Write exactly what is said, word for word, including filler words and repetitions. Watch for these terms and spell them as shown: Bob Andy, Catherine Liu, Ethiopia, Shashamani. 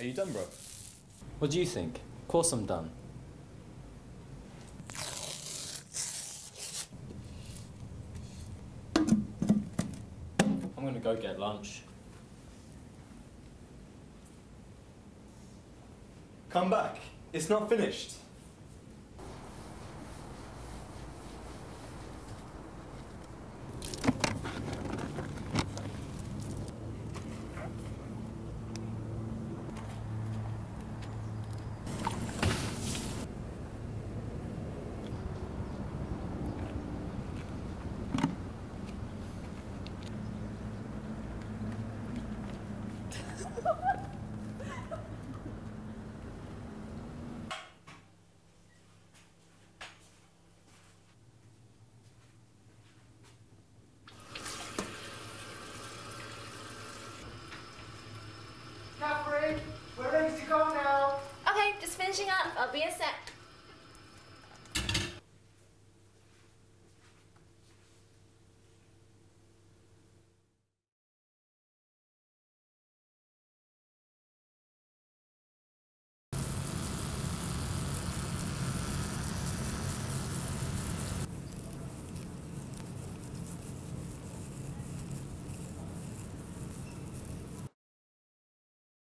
Are you done, bro? What do you think? Of course I'm done. I'm gonna go get lunch. Come back. It's not finished. Catherine, we're ready to go now. Okay, just finishing up. I'll be in a sec.